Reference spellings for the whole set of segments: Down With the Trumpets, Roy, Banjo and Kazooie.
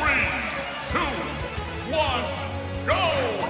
3, 2, 1, go!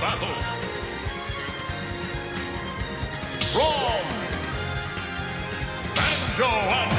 Battle. Wrong. Banjo and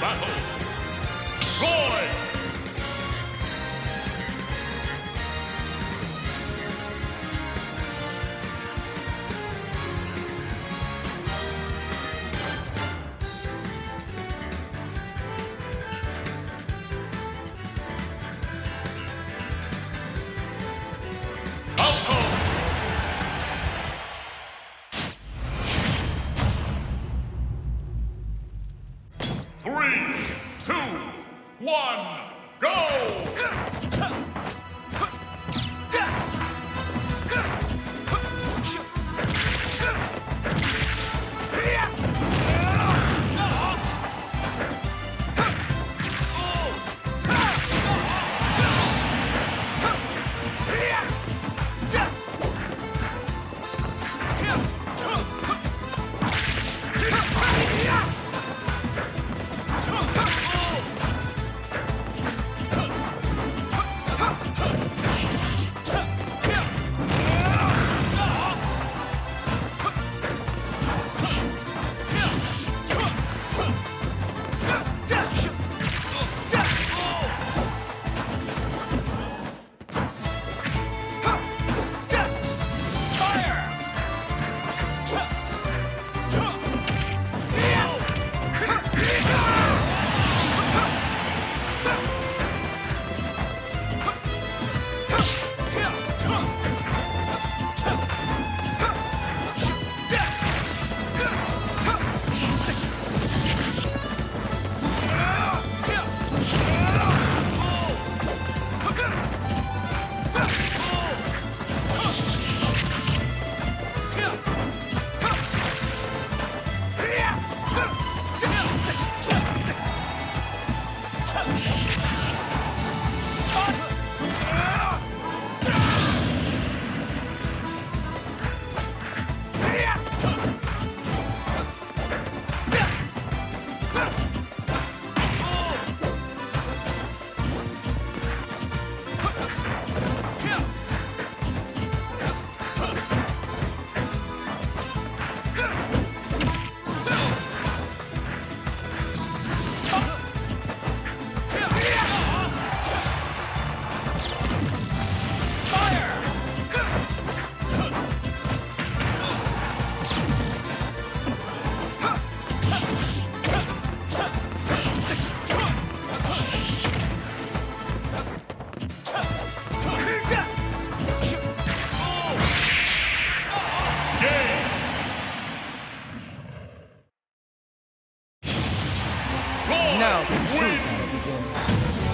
Battle. Roy! down. Win.